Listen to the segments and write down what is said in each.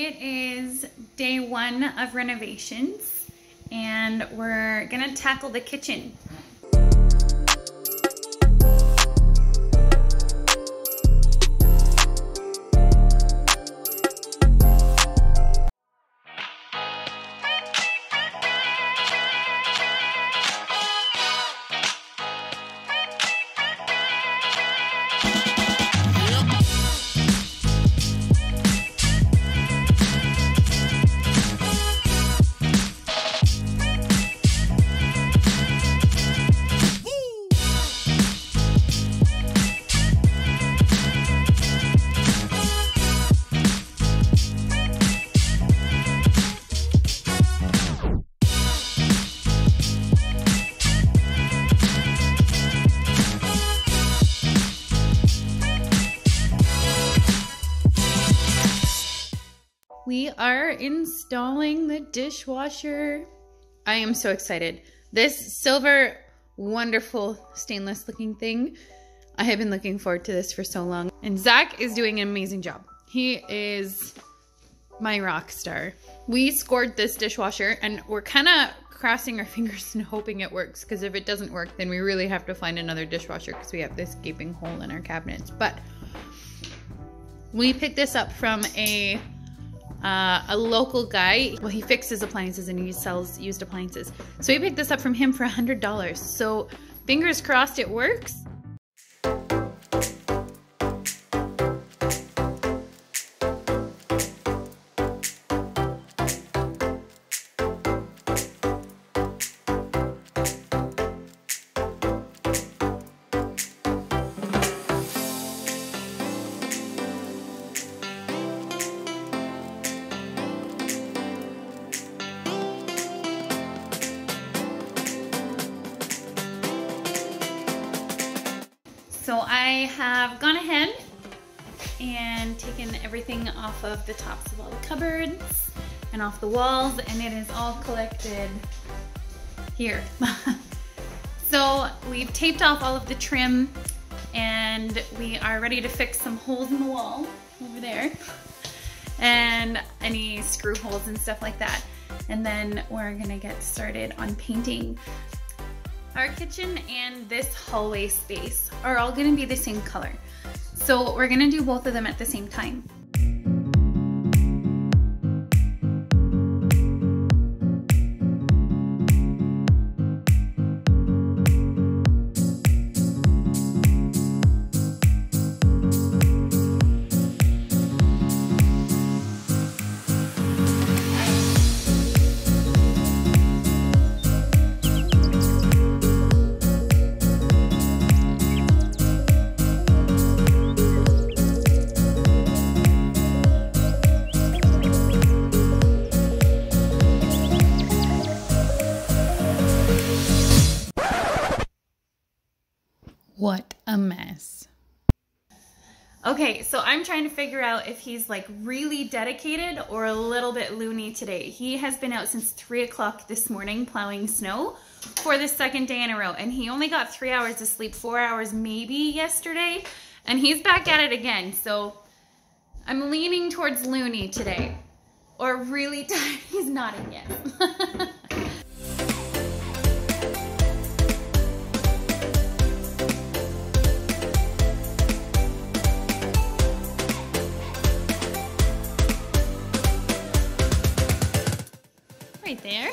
It is day one of renovations and we're gonna tackle the kitchen. We are installing the dishwasher. I am so excited. This silver, wonderful stainless looking thing. I have been looking forward to this for so long. And Zach is doing an amazing job. He is my rock star. We scored this dishwasher and we're kind of crossing our fingers and hoping it works, because if it doesn't work, then we really have to find another dishwasher because we have this gaping hole in our cabinets. But we picked this up from a local guy. Well, he fixes appliances and he sells used appliances. So we picked this up from him for $100. So fingers crossed it works. So I have gone ahead and taken everything off of the tops of all the cupboards and off the walls, and it is all collected here. So we've taped off all of the trim and we are ready to fix some holes in the wall over there and any screw holes and stuff like that. And then we're gonna get started on painting. Our kitchen and this hallway space are all going to be the same color. So we're going to do both of them at the same time. What a mess. Okay, so I'm trying to figure out if he's like really dedicated or a little bit loony today. He has been out since 3 o'clock this morning plowing snow for the second day in a row. And he only got 3 hours of sleep, 4 hours maybe yesterday. And he's back at it again. So I'm leaning towards loony today. Or really tired. He's nodding yet. Right there.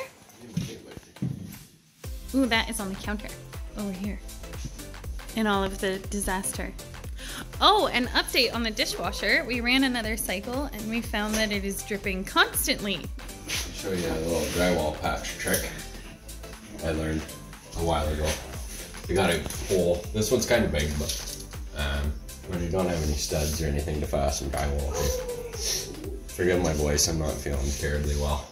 Ooh, that is on the counter over here. And all of the disaster. Oh, an update on the dishwasher. We ran another cycle and we found that it is dripping constantly. I'll show you a little drywall patch trick I learned a while ago. You gotta pull. This one's kind of big, but when you don't have any studs or anything to fasten drywall. Forgive my voice, I'm not feeling terribly well.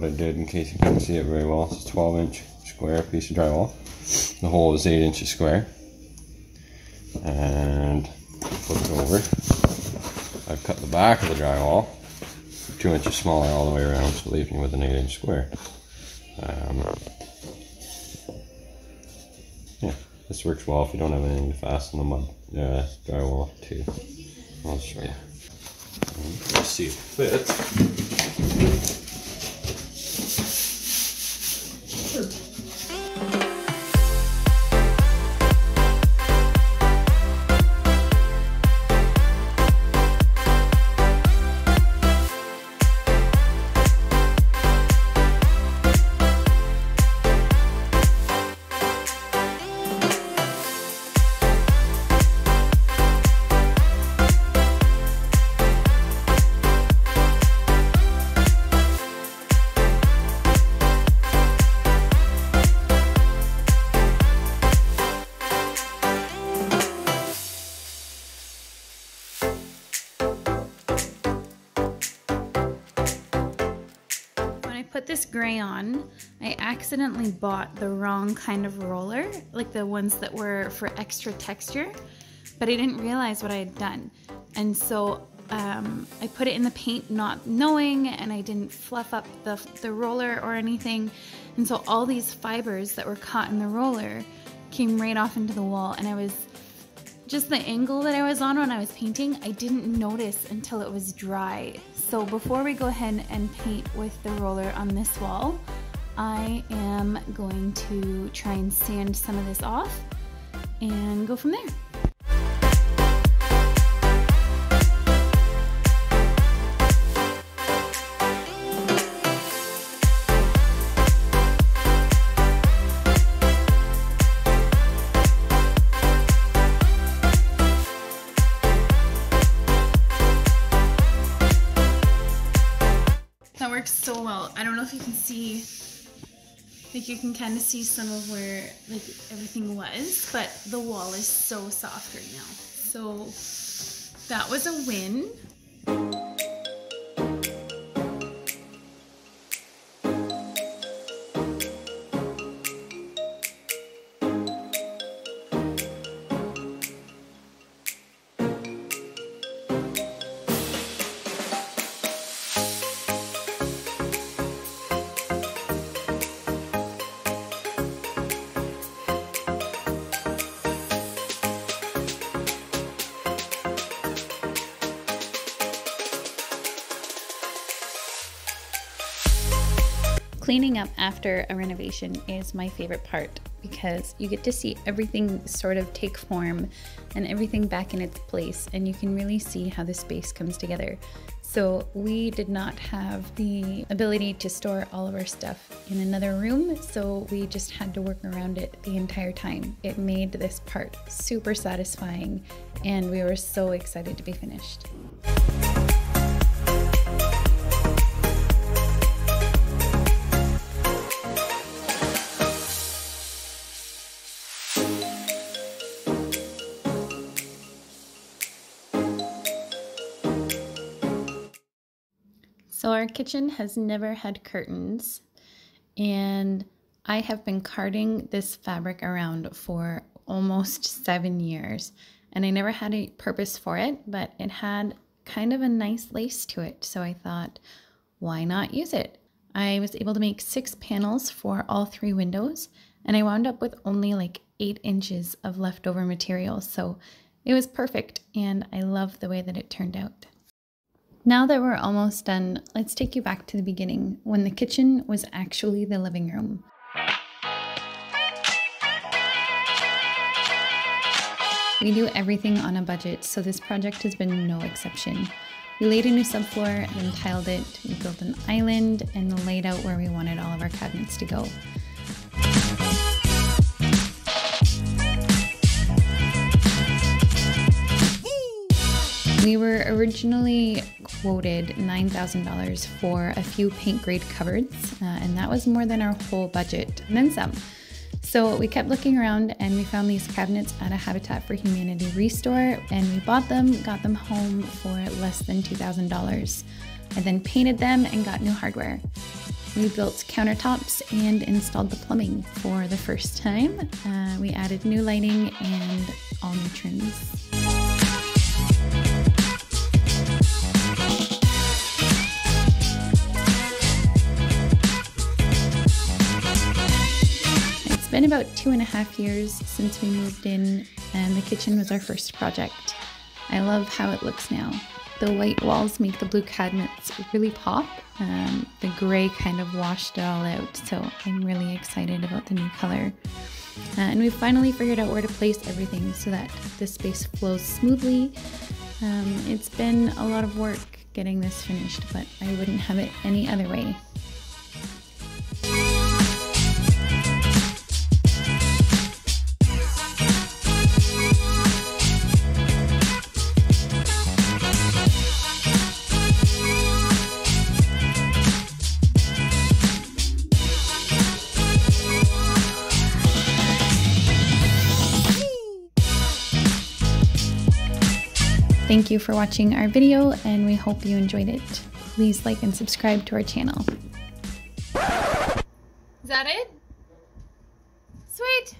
what I did in case you can't see it very well. It's a 12-inch square piece of drywall. The hole is 8 inches square. And flip it over. I've cut the back of the drywall 2 inches smaller all the way around, so leaving me with an 8-inch square. Yeah, this works well if you don't have anything to fasten the drywall to. I'll show you. Let's see if it fits. Put this gray on, I accidentally bought the wrong kind of roller, like the ones that were for extra texture, but I didn't realize what I had done. And so I put it in the paint not knowing, and I didn't fluff up the roller or anything. And so all these fibers that were caught in the roller came right off into the wall, and I was just the angle that I was on when I was painting, I didn't notice until it was dry. So before we go ahead and paint with the roller on this wall, I am going to try and sand some of this off and go from there. So well, I don't know if you can see, like you can kind of see some of where like everything was, but the wall is so soft right now. So that was a win. Cleaning up after a renovation is my favorite part because you get to see everything sort of take form and everything back in its place, and you can really see how the space comes together. So we did not have the ability to store all of our stuff in another room, so we just had to work around it the entire time. It made this part super satisfying, and we were so excited to be finished. So our kitchen has never had curtains, and I have been carding this fabric around for almost 7 years, and I never had a purpose for it, but it had kind of a nice lace to it, so I thought, why not use it? I was able to make 6 panels for all 3 windows, and I wound up with only like 8 inches of leftover material, so it was perfect, and I love the way that it turned out. Now that we're almost done, let's take you back to the beginning when the kitchen was actually the living room. We do everything on a budget, so this project has been no exception. We laid a new subfloor and tiled it, we built an island and laid out where we wanted all of our cabinets to go. We were originally quoted $9,000 for a few paint grade cupboards, and that was more than our whole budget, and then some. So we kept looking around, and we found these cabinets at a Habitat for Humanity Re-Store, and we bought them, got them home for less than $2,000. I then painted them and got new hardware. We built countertops and installed the plumbing for the first time. We added new lighting and all new trims. It's been about 2.5 years since we moved in, and the kitchen was our first project. I love how it looks now. The white walls make the blue cabinets really pop. The gray kind of washed it all out, so I'm really excited about the new color. And we finally figured out where to place everything so that this space flows smoothly. It's been a lot of work getting this finished, but I wouldn't have it any other way. Thank you for watching our video, and we hope you enjoyed it. Please like and subscribe to our channel. Is that it? Sweet!